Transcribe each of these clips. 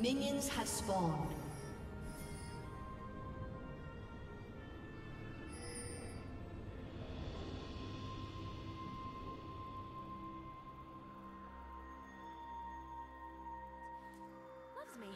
Minions have spawned. Loves me.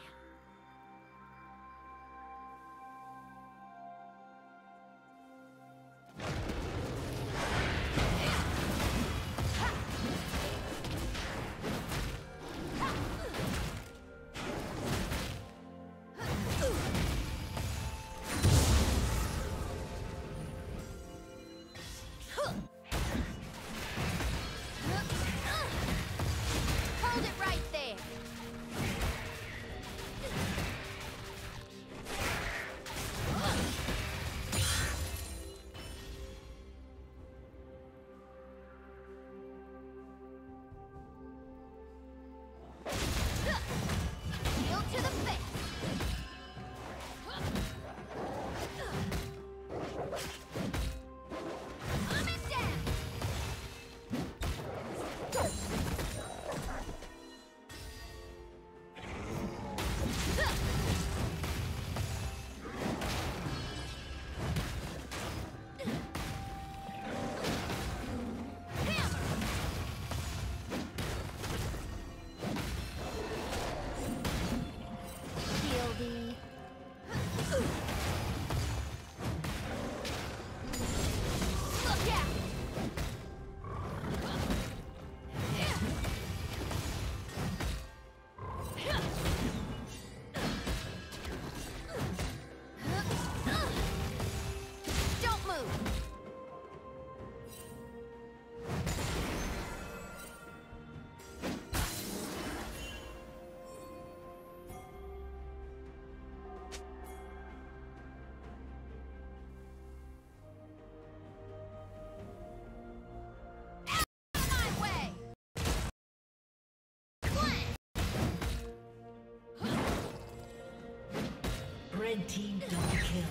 Red team double kill.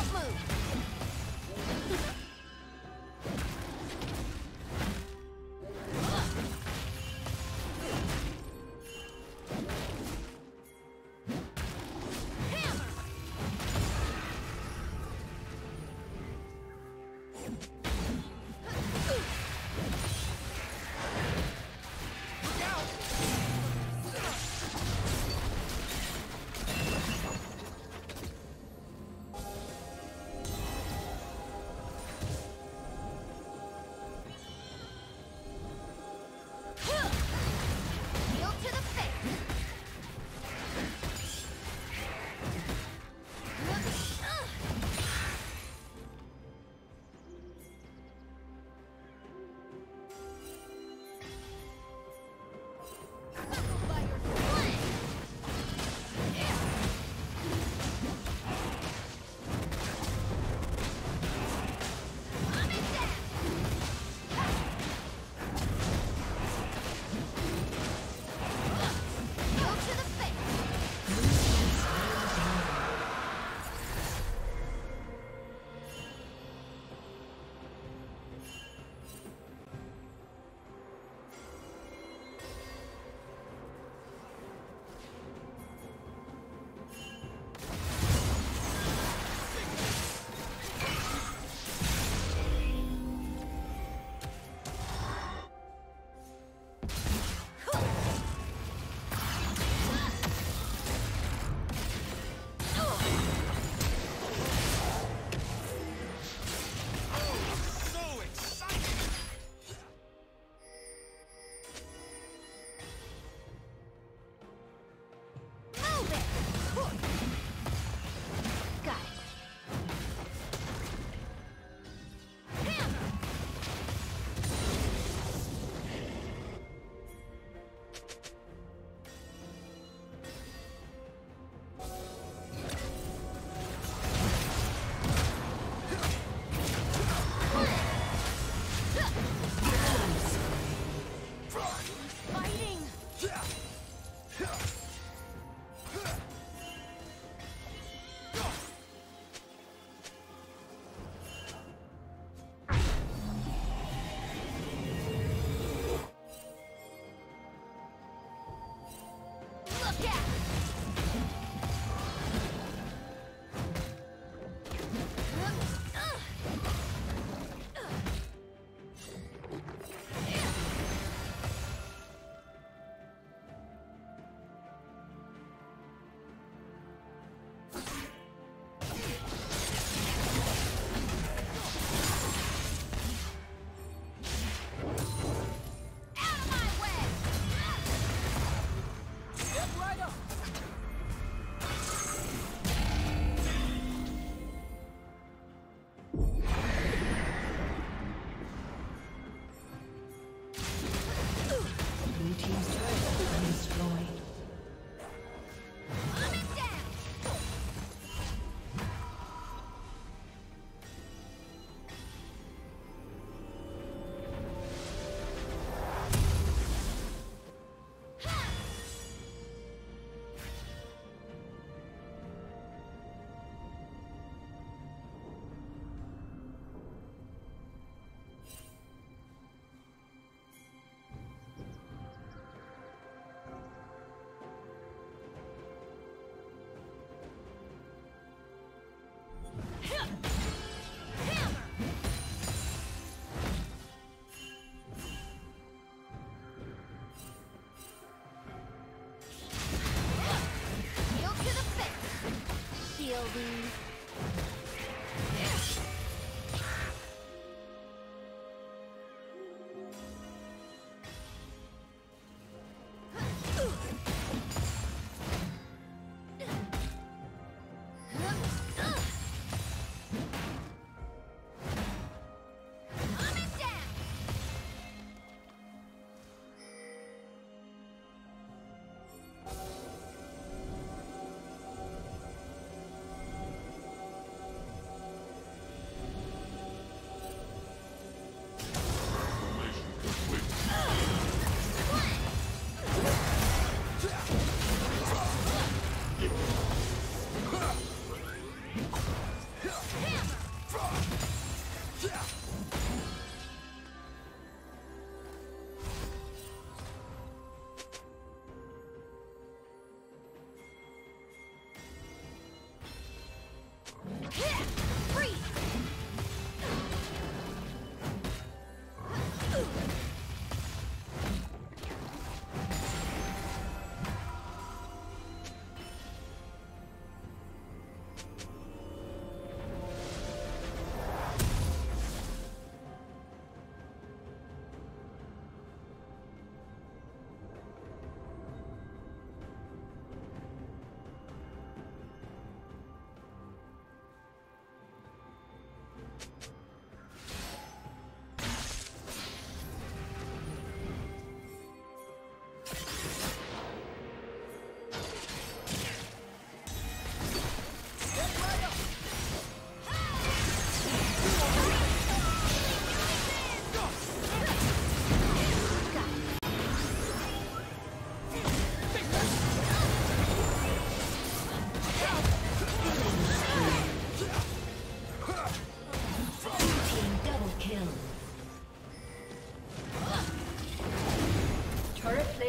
Don't move!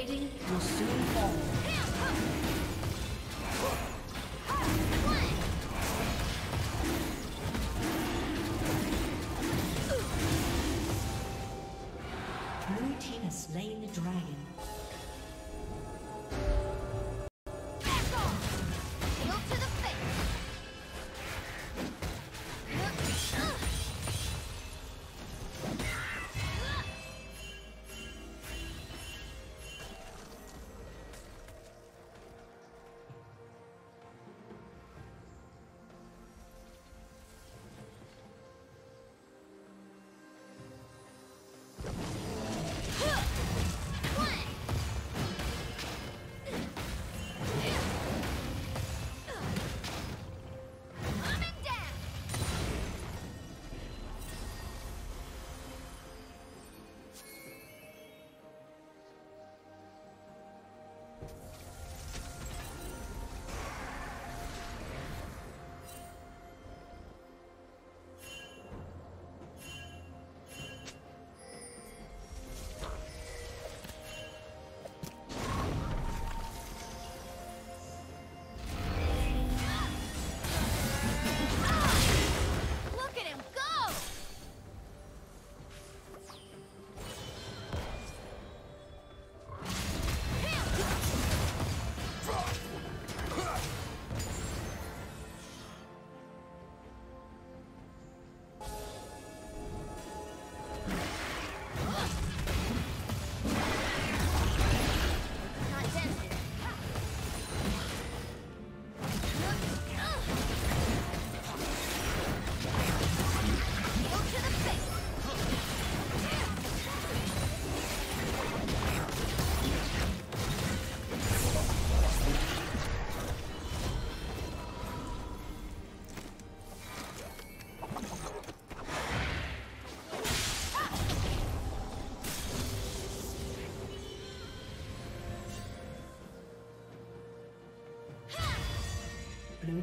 plating will soon fall. Blue team has slain the dragon. Blue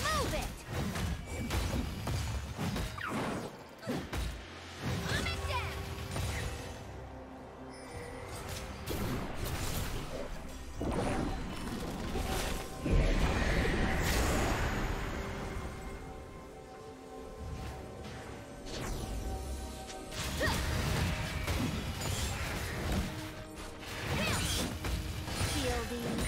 Move it! Coming down! Shielding.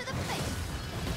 to the plate. Coming down.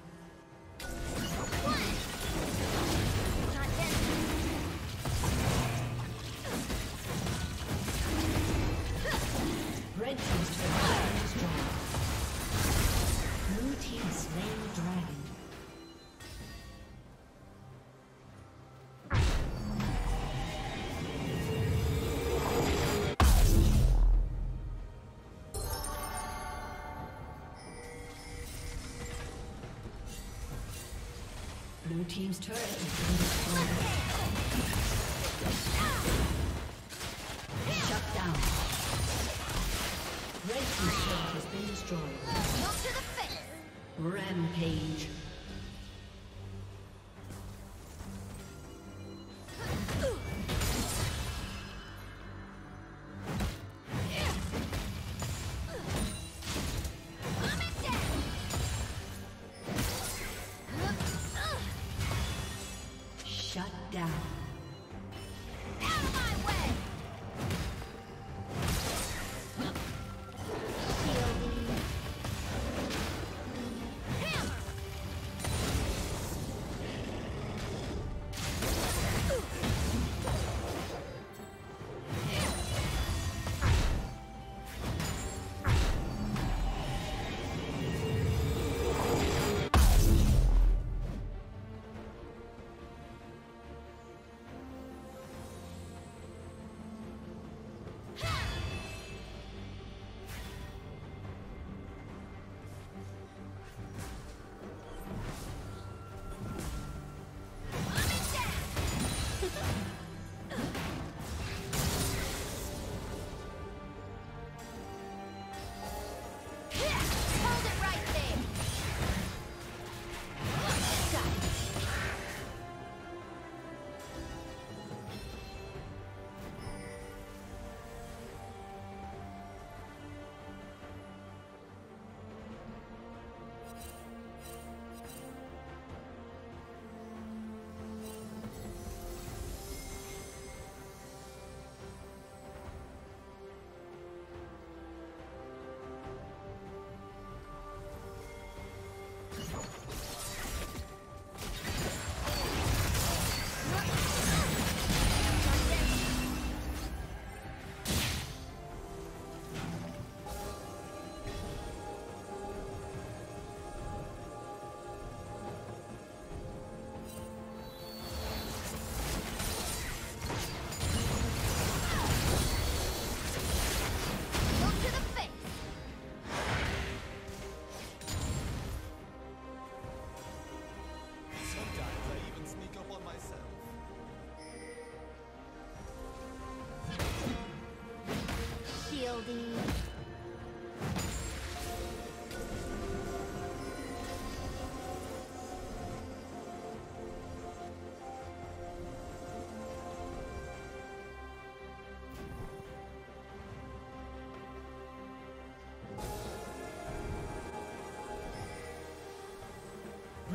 Blue team's turret is being destroyed. Shut down. Red team's turret has been destroyed. Look to the face. Rampage.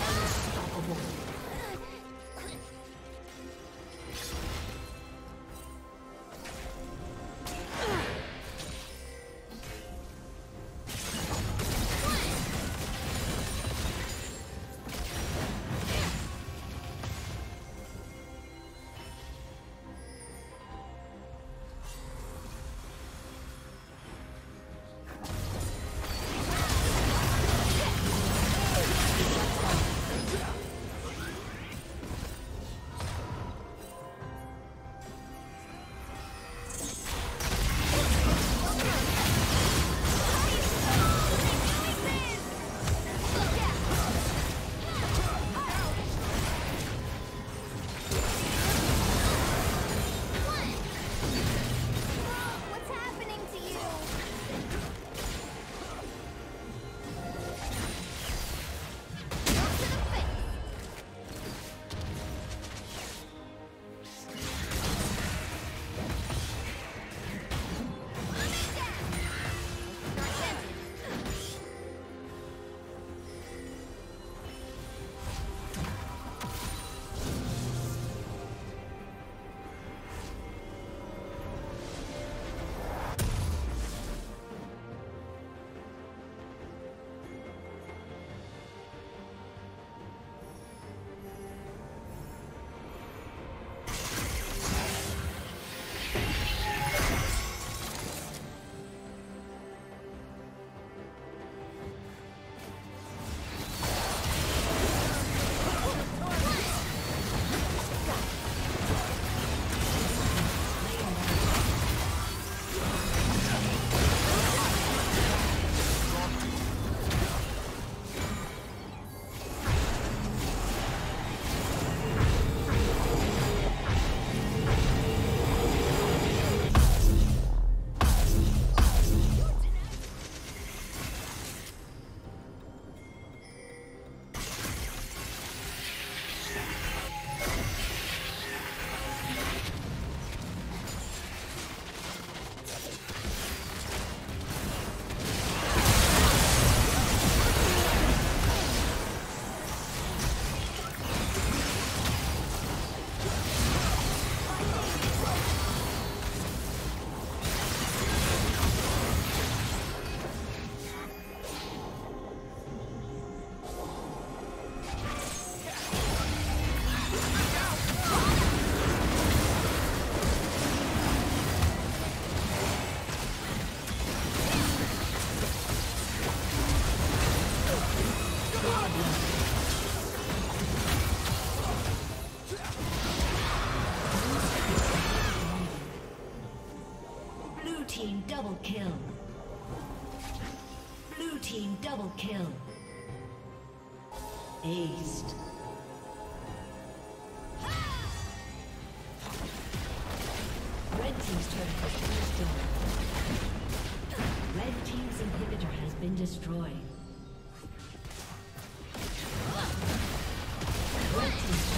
Unstoppable. team double kill. Blue team double kill. Aced. Red team's turret has been destroyed. Red team's inhibitor has been destroyed. Red team's